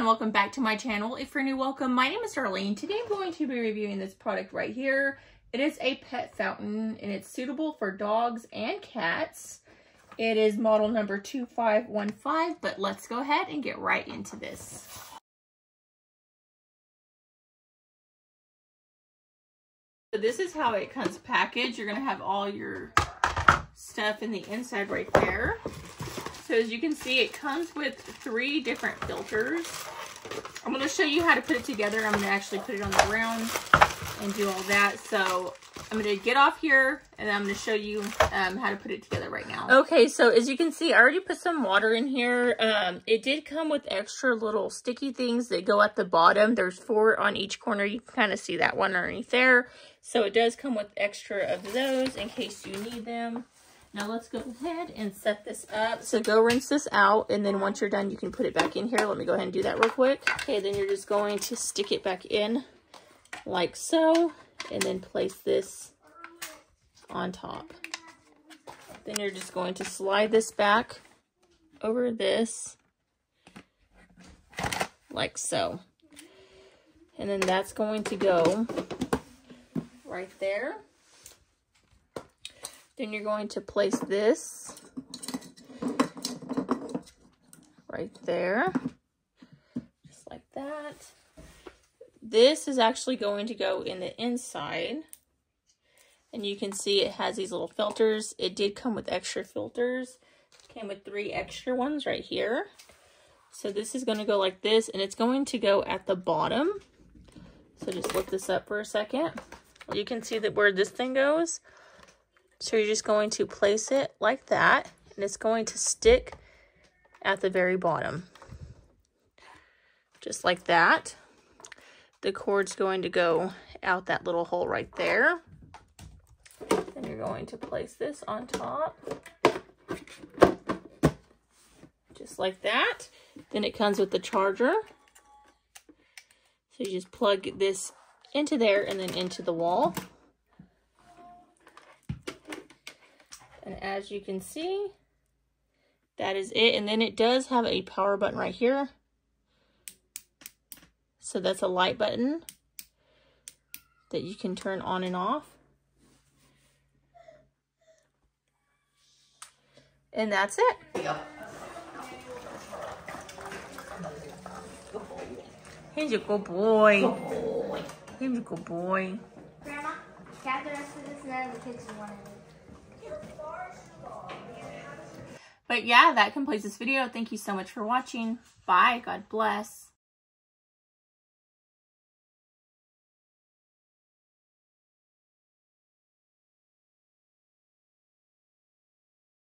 and welcome back to my channel. If you're new, welcome. My name is Darlene. Today I'm going to be reviewing this product right here. It is a pet fountain and it's suitable for dogs and cats. It is model number 2515, but let's go ahead and get right into this. So this is how it comes packaged. You're gonna have all your stuff in the inside right there. So as you can see, it comes with three different filters. I'm going to show you how to put it together. I'm going to actually put it on the ground and do all that. So I'm going to get off here and I'm going to show you how to put it together right now. Okay, so as you can see, I already put some water in here. It did come with extra little sticky things that go at the bottom. There's four on each corner. You can kind of see that one underneath there. So it does come with extra of those in case you need them. Now let's go ahead and set this up. So go rinse this out, and then once you're done, you can put it back in here. Let me go ahead and do that real quick. Okay, then you're just going to stick it back in like so, and then place this on top. Then you're just going to slide this back over this like so. And then that's going to go right there. Then you're going to place this right there, just like that. This is actually going to go in the inside, and you can see it has these little filters. It did come with extra filters. It came with three extra ones right here. So this is going to go like this, and it's going to go at the bottom. So just lift this up for a second. You can see that where this thing goes. So you're just going to place it like that, and it's going to stick at the very bottom. Just like that. The cord's going to go out that little hole right there. And you're going to place this on top. Just like that. Then it comes with the charger. So you just plug this into there and then into the wall. And as you can see, that is it. And then it does have a power button right here. So that's a light button that you can turn on and off. And that's it. He's a good boy. He's a good boy. Grandma, grab the rest of this and then the kids want it. But yeah, that completes this video. Thank you so much for watching. Bye. God bless.